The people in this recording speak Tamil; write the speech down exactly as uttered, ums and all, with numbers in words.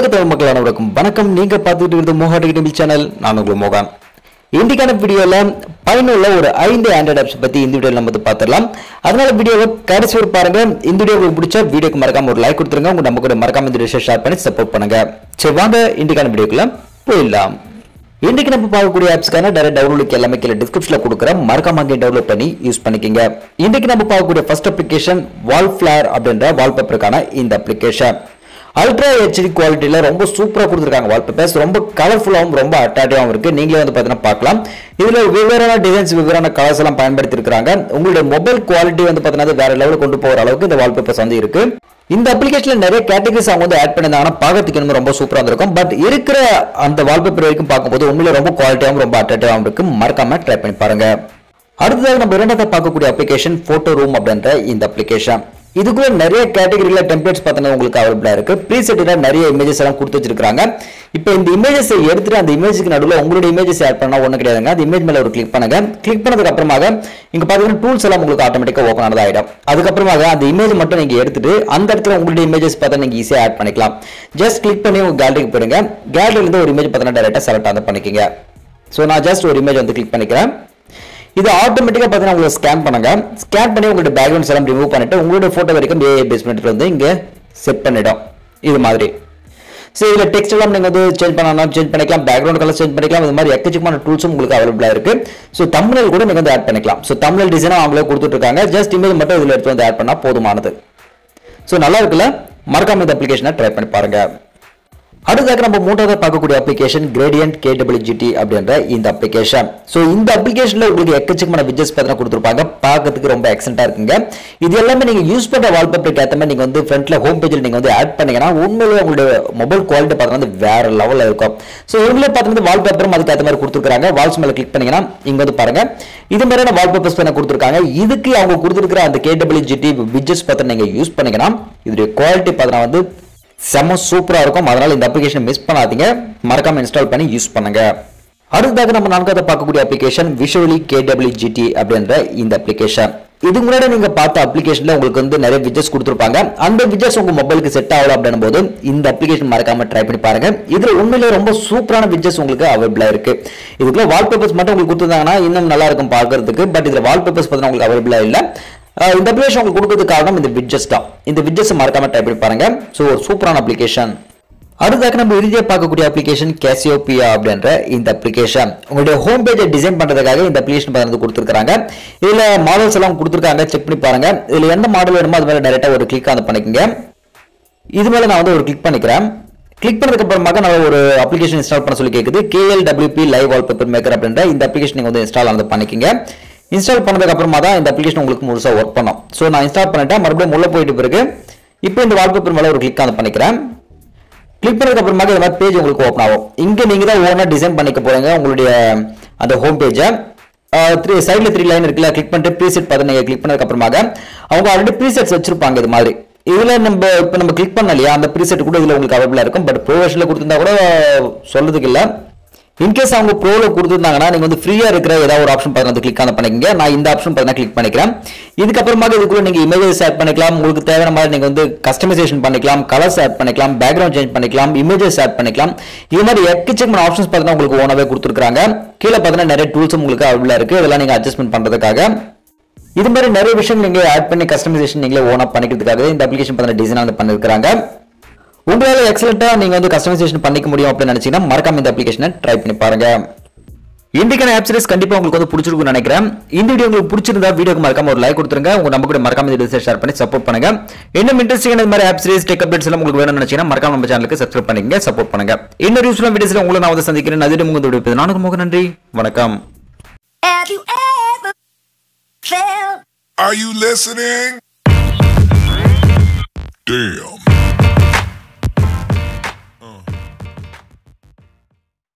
உலகத்தமிழ் மக்கள் அனைவருக்கும் வணக்கம். நீங்க பார்த்துட்டு இருக்கிறது மோகா டெக் சேனல், நான் உங்கள் மோகன். இன்றைக்கான வீடியோவில் பயனுள்ள ஒரு ஐந்து ஆண்ட்ராய்டு ஆப்ஸ் பற்றி இந்த வீடியோவில் நம்ம பார்த்துடலாம். அதனால வீடியோவை கடைசி ஒரு பாருங்க. இந்த வீடியோ உங்களுக்கு பிடிச்ச வீடியோக்கு மறக்காம ஒரு லைக் கொடுத்துருங்க. உங்க நம்ம கூட மறக்காம இந்த வீடியோ ஷேர் பண்ணி சப்போர்ட் பண்ணுங்க. சரி வாங்க இன்றைக்கான வீடியோக்குள்ள போயிடலாம். இன்றைக்கு நம்ம பார்க்கக்கூடிய ஆப்ஸ்க்கான டேரக்ட் டவுன்லோடுக்கு எல்லாமே கீழே டிஸ்கிரிப்ஷனில் கொடுக்குறேன். மறக்காம அங்கே டவுன்லோட் பண்ணி யூஸ் பண்ணிக்கோங்க. இன்றைக்கு நம்ம பார்க்கக்கூடிய ஃபர்ஸ்ட் அப்ளிகேஷன் வால் ஃபிளவர் அப்படின்ற வால்பேப்பருக்கான இந்த அப்ளிகேஷன். அல்ட்ரா ஹெச்டி குவாலிட்டியில் ரொம்ப சூப்பராக கொடுத்துருக்காங்க. வால்பேப்பர்ஸ் ரொம்ப கலர்ஃபுல்லாகவும் ரொம்ப அட்ராக்டிவாகவும் இருக்குது. நீங்களே வந்து பார்த்தீங்கன்னா பார்க்கலாம். இதில் வெவ்வேறான டிசைன்ஸ் வெவ்வேறான கலர்ஸ் எல்லாம் பயன்படுத்தியிருக்கிறாங்க. உங்களுடைய மொபைல் குவாலிட்டி வந்து பார்த்தீங்கன்னா வேறு லெவலில் கொண்டு போகிற அளவுக்கு இந்த வால்பேப்பர்ஸ் வந்து இருக்குது. இந்த அப்ளிகேஷனில் நிறைய கேட்டகரிஸ் அவங்க வந்து ஆட் பண்ணியிருந்தாங்கன்னா பார்க்கறதுக்கு இன்னும் ரொம்ப சூப்பராக இருந்திருக்கும். பட் இருக்கிற அந்த வால்பேப்பர் வரைக்கும் பார்க்கும்போது உண்மையில ரொம்ப குவாலிட்டியாகவும் ரொம்ப அட்ராக்டிவாகவும் இருக்குது. மறக்காமல் ட்ரை பண்ணி பாருங்க. அடுத்ததாக நம்ம இரண்டாவது பார்க்கக்கூடிய அப்ளிகேஷன் ஃபோட்டோ ரூம் அப்படின்ற இந்த அப்ளிகேஷன். இதுக்குள்ள நிறைய கேட்டகரியில் டெம்ப்ளேட்ஸ் பார்த்தீங்கன்னா உங்களுக்கு அவைலபிளாக இருக்குது. ப்ரீசெட்டில் நிறைய இமேஜஸ் எல்லாம் கொடுத்து வச்சிருக்காங்க. இப்போ இந்த இமேஜஸை எடுத்துட்டு அந்த இமேஜுக்கு நடுவில் உங்களுடைய இமேஜஸ் ஆட் பண்ணால் ஒன்றும் கிடையாதுங்க. அந்த இமேஜ் மேலே ஒரு கிளிக் பண்ணுங்க. கிளிக் பண்ணதுக்கு அப்புறமாக இங்கே பார்த்தீங்கன்னா டூல்ஸ் எல்லாம் உங்களுக்கு ஆட்டோமேட்டிக்காக ஓப்பன் ஆனதாக ஆகிடும். அதுக்கப்புறமாக அந்த இமேஜ் மட்டும் நீங்கள் எடுத்துட்டு அந்த இடத்துல உங்களுடைய இமேஜஸ் பார்த்தா நீங்கள் ஈஸியாக ஆட் பண்ணிக்கலாம். ஜஸ்ட் கிளிக் பண்ணி உங்கள் கேலரிக்கு போயிடுங்க. கேலரியிலேருந்து ஒரு இமேஜ் பார்த்தீங்கன்னா டேரெக்டாக செலக்ட் ஆன் பண்ணிக்கிங்க. ஸோ நான் ஜஸ்ட் ஒரு இமேஜ் வந்து கிளிக் பண்ணிக்கிறேன். இது ஆட்டோமேட்டிக்காக பார்த்தீங்கன்னா உங்களுக்கு ஸ்கேன் பண்ணுங்க. ஸ்கேன் பண்ணி உங்களுடைய பேக்ரவுண்ட்ஸ் எல்லாம் ரிமூவ் பண்ணிட்டு உங்களுடைய ஃபோட்டோ வரைக்கும் ஏஐ பேஸ் பண்ணிட்டு வந்து இங்கே செட் பண்ணிடும். இது மாதிரி சரி இதில் டெக்ஸ்ட் எல்லாம் நீங்கள் வந்து சேஞ்ச் பண்ணணும், சேஞ்ச் பண்ணிக்கலாம். பேக்ரவுண்ட் கலர் சேஞ்ச் பண்ணிக்கலாம். இது மாதிரி எக்கச்சக்கமான டூல்ஸும் உங்களுக்கு அவைலபிளாக இருக்குது. ஸோ தம்ப்நெயில் கூட நீங்கள் வந்து ஆட் பண்ணிக்கலாம். ஸோ தம்ப்நெயில் டிசைனும் அவங்களே கொடுத்துட்ருக்காங்க. ஜஸ்ட் இமேஜ் மட்டும் இதில் எடுத்து வந்து ஆட் பண்ணால் போதுமானது. ஸோ நல்லா இருக்குல்ல? மறக்காம இந்த அப்ளிகேஷனை ட்ரை பண்ணி பாருங்கள். அடுத்ததாக நம்ம மூன்றாவது பார்க்கக்கூடிய application gradient K W G T அப்படின்ற இந்த அப்ளிகேஷன். ஸோ இந்த அப்ளிகேஷனில் உங்களுக்கு எக்கச்சக்கமான விட்ஜெட்ஸ் பார்த்தா கொடுத்துருப்பாங்க. பார்க்கறதுக்கு ரொம்ப எக்ஸென்ட்டாக இருக்குங்க. இது எல்லாமே நீங்கள் யூஸ் பண்ணுற வால்பேப்பருக்கு ஏற்ற மாதிரி நீங்கள் வந்து ஃப்ரண்ட்டில் ஹோம் பேஜில் நீங்கள் வந்து ஆட் பண்ணிங்கன்னா உண்மையிலேயே உங்களுடைய மொபைல் குவாலிட்டி பார்த்தீங்கன்னா வந்து வேறு லெவலில் இருக்கும். ஸோ இவங்களே பார்த்தீங்கன்னா வால்பேப்பரும் அதுக்கு ஏற்ற மாதிரி கொடுத்துருக்காங்க. வால்ஸ் மேலே கிளிக் பண்ணிங்கன்னா இங்கே வந்து பாருங்கள் இது மாதிரியான வால்பேப்பர்ஸ் பண்ண கொடுத்துருக்காங்க. இதுக்கு அவங்க கொடுத்துருக்கிற அந்த K W G T widgets பார்த்தா நீங்கள் யூஸ் பண்ணிங்கன்னா இதோடைய குவாலிட்டி பார்த்தீங்கன்னா வந்து செம்ம சூப்பராக இருக்கும். அதனால் இந்த அப்ளிகேஷன் மிஸ் பண்ணாதீங்க. மறக்காமல் இன்ஸ்டால் பண்ணி யூஸ் பண்ணுங்க. அடுத்ததாக நம்ம நான்காவது பார்க்கக்கூடிய application visually K W G T அப்படின்ற இந்த அப்ளிகேஷன். இதுக்கு முன்னாடி நீங்கள் பார்த்த அப்ளிகேஷனில் உங்களுக்கு வந்து நிறைய விட்ஜெட்ஸ் கொடுத்துருப்பாங்க. அந்த விட்ஜெட்ஸ் உங்கள் மொபைலுக்கு செட் ஆகல அப்படின்னும் போது இந்த அப்ளிகேஷன் மறக்காமல் ட்ரை பண்ணி பாருங்க. இதில் உண்மையிலே ரொம்ப சூப்பரான விட்ஜெட்ஸ் உங்களுக்கு அவைலபிளாக இருக்குது. இதுக்குள்ள வால்பேப்பர்ஸ் மட்டும் உங்களுக்கு கொடுத்துருந்தாங்கன்னா இன்னும் நல்லா இருக்கும் பார்க்கறதுக்கு. பட் இதில் வால்பேப்பர்ஸ் பார்த்தீங்கன்னா உங்களுக்கு அவைலபிளாக இல்லை. இந்த அப்ளிகேஷன் உங்களுக்கு கொடுக்கறதுக்கு காரணம் இந்த விட்ஜெட்ஸ் தான். இந்த விட்ஜெட்ஸ் மறக்காம டைப் பண்ணி பாருங்க. ஸோ ஒரு சூப்பரான அப்ளிகேஷன். அடுத்ததாக நம்ம இறுதியாக பார்க்கக்கூடிய அப்ளிகேஷன் கேசியோபியா அப்படின்ற இந்த அப்ளிகேஷன். உங்களுடைய ஹோம் பேஜை டிசைன் பண்ணுறதுக்காக இந்த அப்ளிகேஷன் பார்த்து கொடுத்துருக்காங்க. இதில் மாடல்ஸ் எல்லாம் கொடுத்துருக்காங்க. செக் பண்ணி பாருங்க. இதில் எந்த மாடல் வேணுமோ அது மேலே டேரெக்டாக ஒரு கிளிக் ஆன் பண்ணிக்கோங்க. இது மேலே நான் வந்து ஒரு கிளிக் பண்ணிக்கிறேன். கிளிக் பண்ணதுக்கு அப்புறமாக நான் ஒரு அப்ளிகேஷன் இன்ஸ்டால் பண்ண சொல்லி கேட்குது. K L W P live wallpaper maker அப்படின்ற இந்த அப்ளிகேஷன் நீங்கள் வந்து இன்ஸ்டால் ஆனது பண்ணிக்கோங்க. இன்ஸ்டால் பண்ணதுக்கு அப்புறமா தான் இந்த அப்ளிகேஷன் உங்களுக்கு முழுசாக ஒர்க் பண்ணும். ஸோ நான் இன்ஸ்டால் பண்ணிட்டேன். மறுபடியும் உள்ளே போயிட்டு பிறகு இப்போ இந்த வால்பேப்பர் மேலே ஒரு கிளிக் ஆன் பண்ணிக்கிறேன். கிளிக் பண்ணதுக்கு அப்புறமா இந்த மாதிரி பேஜ் உங்களுக்கு ஓப்பன் ஆகும். இங்கே நீங்கள் தான் ஓனாக டிசைன் பண்ணிக்க போகிறீங்க உங்களுடைய அந்த ஹோம் பேஜை. த்ரீ சைடில் த்ரீ லைன் இருக்குல்ல, கிளிக் பண்ணிட்டு ப்ரீசெட் பார்த்து நீங்கள் கிளிக் பண்ணதுக்கு அப்புறமாக அவங்க ஆல்ரெடி ப்ரீசெட்ஸ் வச்சிருப்பாங்க. இது மாதிரி இதில் நம்ம இப்போ நம்ம கிளிக் பண்ண இல்லையா அந்த ப்ரீசெட் கூட இதில் உங்களுக்கு அவைலபிளாக இருக்கும். பட் ப்ரொவேஷனில் கொடுத்துருந்தா கூட சொல்கிறதுக்கு இல்லை. இன்கேஸ் அவங்க ப்ரோவில் கொடுத்துருந்தாங்கன்னா நீங்கள் வந்து ஃப்ரீயாக இருக்கிற ஏதாவது ஒரு ஆப்ஷன் பார்த்து கிளிக் ஆன் பண்ணிக்கங்க. நான் இந்த ஆப்ஷன் பார்த்தீங்கன்னா கிளிக் பண்ணிக்கிறேன். இதுக்கப்புறமா இதுக்குள்ளே நீங்கள் இமேஜஸ் ஆட் பண்ணிக்கலாம். உங்களுக்கு தேவையான மாதிரி நீங்கள் வந்து கஸ்டமைசேஷன் பண்ணிக்கலாம், கலர்ஸ் ஆட் பண்ணிக்கலாம், பேக்ரவுண்ட் சேஞ்ச் பண்ணிக்கலாம், இமேஜஸ் ஆட் பண்ணிக்கலாம். இது மாதிரி எக்கச்சக்கமான ஆப்ஷன்ஸ் பார்த்தீங்கன்னா உங்களுக்கு ஓனாகவே கொடுத்துருக்காங்க. கீழே பார்த்தீங்கன்னா நிறைய டூல்ஸும் உங்களுக்கு அவைலபிளாக இருக்குது. இதெல்லாம் நீங்கள் அட்ஜஸ்ட்மெண்ட் பண்ணுறதுக்காக இது மாதிரி நிறைய விஷயம் நீங்கள் ஆட் பண்ணி கஸ்டமைசேஷன் நீங்களே ஓனாக பண்ணிக்கிறதுக்காக இந்த அப்ளிகேஷன் பார்த்தீங்கன்னா டிசைன் வந்து பண்ணியிருக்காங்க. உங்களால் எக்ஸலண்ட்டாக நீங்கள் வந்து கஸ்டமைசேஷன் பண்ணிக்க முடியும் அப்படின்னு நினச்சிங்கன்னா மறக்காம இந்த அப்ளிகேஷனை ட்ரை பண்ணி பாருங்க. இன்றைக்கான ஆப் சீரிஸ் கண்டிப்பாக உங்களுக்கு வந்து பிடிச்சிருக்குன்னு நினைக்கிறேன். இந்த வீடியோ உங்களுக்கு பிடிச்சிருந்தா வீடியோக்கு மறக்காம ஒரு லைக் கொடுத்துருங்க. உங்க நம்ம கூட மறக்காம இந்த வீடியோ ஷேர் பண்ணி சப்போர்ட் பண்ணுங்க. இன்னும் இன்ட்ரெஸ்டிங்கான இந்த மாதிரி ஆப் சீரிஸ் டெக் அப்டேட்ஸ் எல்லாம் உங்களுக்கு வேணும்னு நினைச்சீங்கன்னா மறக்காம நம்ம சேனலுக்கு சப்ஸ்கிரைப் பண்ணிக்கங்க, சப்போர்ட் பண்ணுங்க. இன்னொரு யூஸ்ஃபுல்லான வீடியோஸ்ல உங்களை நான் வந்து சந்திக்கிறேன். அது உங்களுக்கு இந்த வீடியோ பார்த்து நானும் ரொம்ப நன்றி. வணக்கம். Are you listening? Damn.